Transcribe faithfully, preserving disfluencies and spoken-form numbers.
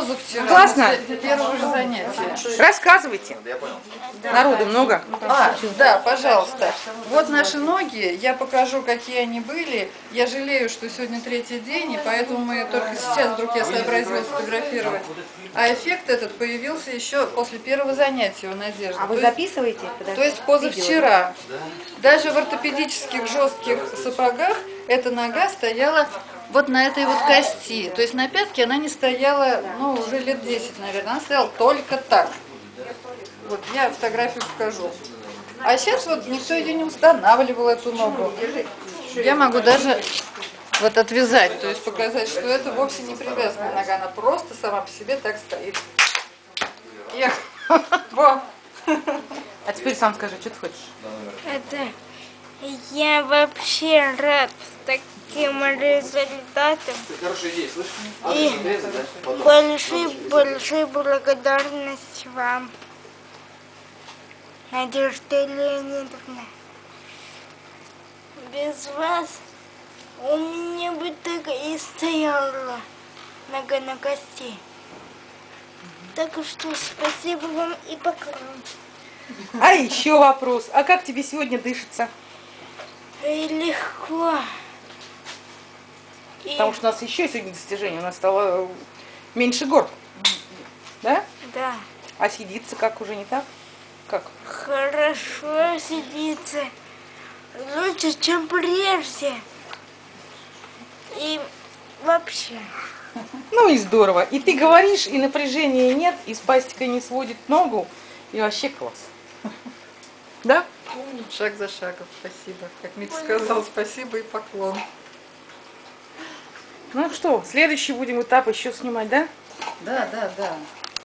позу вчера. Классно. Первое же занятие. Рассказывайте. Народу много. А, да, пожалуйста. Вот наши ноги. Я покажу, какие они были. Я жалею, что сегодня третий день, и поэтому мы только сейчас вдруг я сообразила сфотографировать. А эффект этот появился еще после первого занятия у Надежды. А вы записываете? То есть позавчера. Даже в ортопедических жестких сапогах эта нога стояла вот на этой вот кости. То есть на пятке она не стояла, ну, уже лет десять, наверное. Она стояла только так. Вот я фотографию покажу. А сейчас вот никто ее не устанавливал, эту ногу. Я могу даже вот отвязать, то есть показать, что это вовсе не привязанная нога. Она просто сама по себе так стоит. Эх, во! А теперь сам скажи, что ты хочешь? Это... Я вообще рад таким результатам. И большой-большой благодарность вам, Надежда Леонидовна. Без вас у меня бы так и стояла нога на кости. Так что спасибо вам и пока. А еще вопрос. А как тебе сегодня дышится? И легко. И... Потому что у нас еще сегодня достижение. У нас стало меньше гор. Да? Да. А сидится как? Уже не так? Как? Хорошо сидится. Лучше, чем прежде. И вообще. Ну и здорово. И ты говоришь, и напряжения нет, и с пастикой не сводит ногу. И вообще класс. Да? Шаг за шагом. Спасибо. Как Митя сказал, спасибо и поклон. Ну что, следующий будем этап еще снимать, да? Да, да, да.